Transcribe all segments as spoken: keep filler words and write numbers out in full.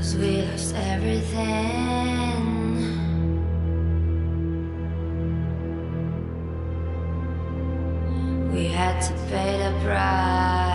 'Cause we lost everything. We had to pay the price.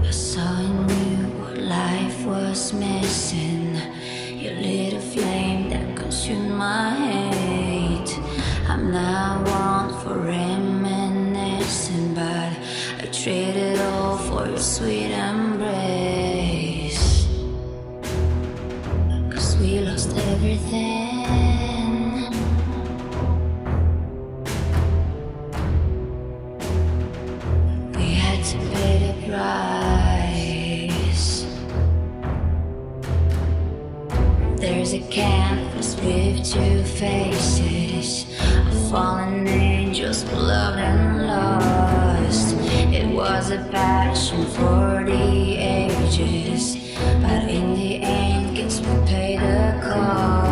I saw in you what life was missing. You lit a flame that consumed my hate. I'm not one for reminiscing, but I trade it all for your sweet embrace. 'Cause we lost everything. We had to pay the price. There's a canvas with two faces of fallen angels, beloved and lost. It was a passion for the ages, but in the end, kids will pay the cost.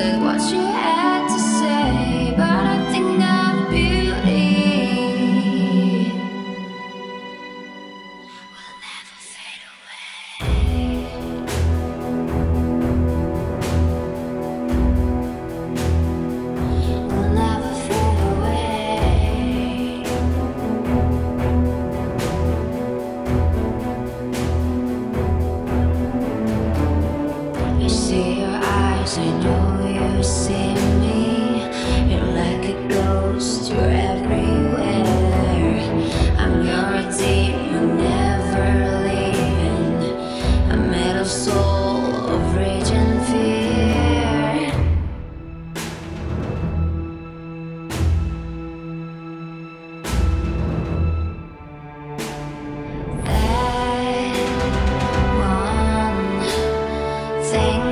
Said what you had to say, but I think that beauty will never fade away. Will never fade away. I see your eyes, I know. You see me, you're like a ghost, you're everywhere. I'm your demon, never leaving. I'm made of soul, of rage and fear. That one thing